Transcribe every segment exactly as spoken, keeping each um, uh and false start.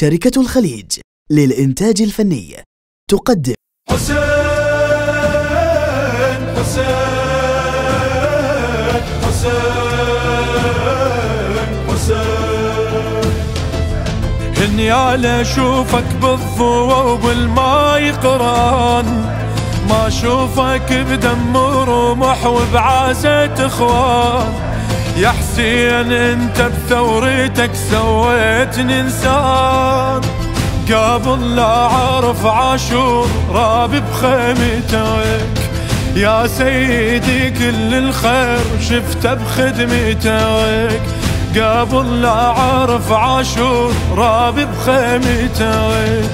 شركة الخليج للإنتاج الفني تقدم حسين حسين حسين حسين هني على شوفك بالضوء وبالماي قران، ما شوفك بدم ورمح وبعازة اخوان. يا حسين انت بثورتك سويتني انسان، قبل لا اعرف عاشور رابي بخيمتك. يا سيدي كل الخير شفته بخدمتك، قبل لا اعرف عاشور رابي بخيمتك.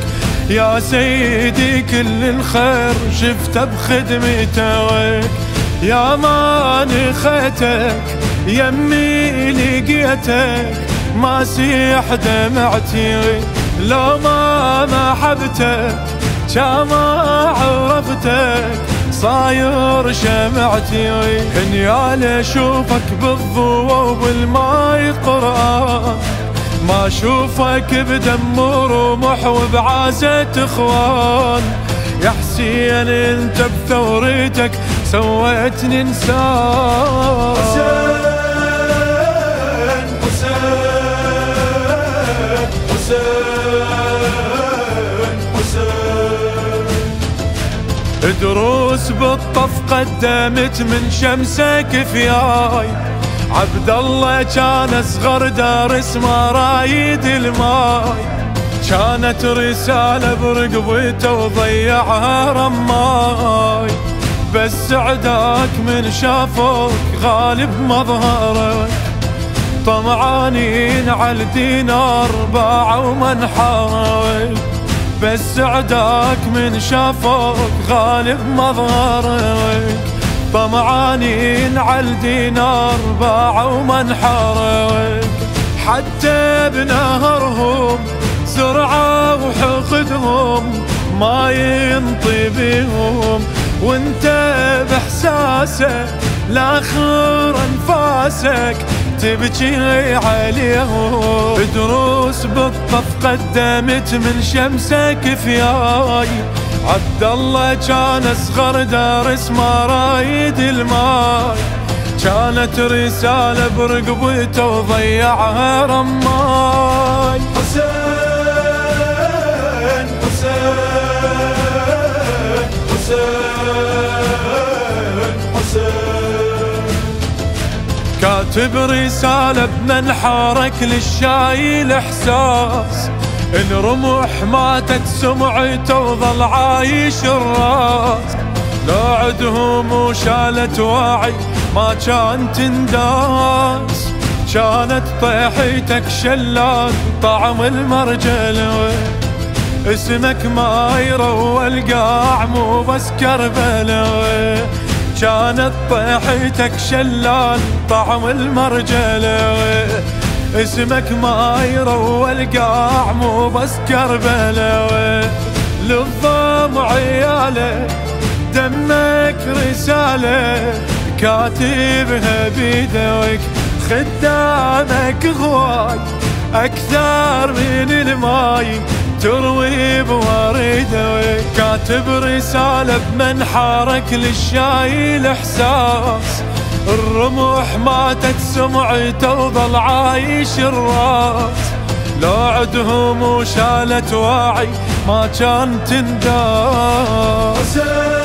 يا سيدي كل الخير شفته بخدمتك، يا ماني خيتك يمي لقيتك، ما سيح دمعتي لو ما محبتك. جما عرفتك صاير شمعتي، هني على شوفك بالضوء وبالماي قران، ما شوفك بدم ورمح وبعازة اخوان. يا حسين انت بثورتك سويتني انسان. دروس بالطف قدمت من شمسك فياي، عبد الله كان اصغر دارس ما رايد الماي. كانت رساله برقبته وضيعها رماي، بس عداك من شافوك غالب مظهرك. طمعانين على دينار باعوا منحارك، بس عداك من شافوك غالب مظهرك. طمعانين عالدينار باعوا منحرك، حتى بنهرهم سرعة وحقدهم ما ينطي بيهم. وانت باحساسك لاخر انفاسك تبكي عليهم. دروس بالطف قدمت من شمسك فياي، عبد الله كان اصغر دارس ما رايد الماي. كانت رساله برقبته وضيعها رماي. حسين حسين حسين حسين كاتب رسالة بمنحارك للشايل احساس، ان رمح ماتت سمعته وظل عايش الراس. لو عدهم وشالت واعي ما كان تنداس، كانت طيحتك شلال طعم المرجلوي. اسمك ما يروى القاع مو بس كربلوي، كانت طيحتك شلال طعم المرجلوي. اسمك ما يروى القاع مو بس كربلوي، للضام عياله دمك رساله كاتبها بيدك. خدامك غواك اكثر من الماي تروي بوردك، كاتب رسالة بمنحارك للشايل احساس. الرمح ماتت سمعته وظل عايش الراس، لو عدهم وشالت واعي ما كان تنداس.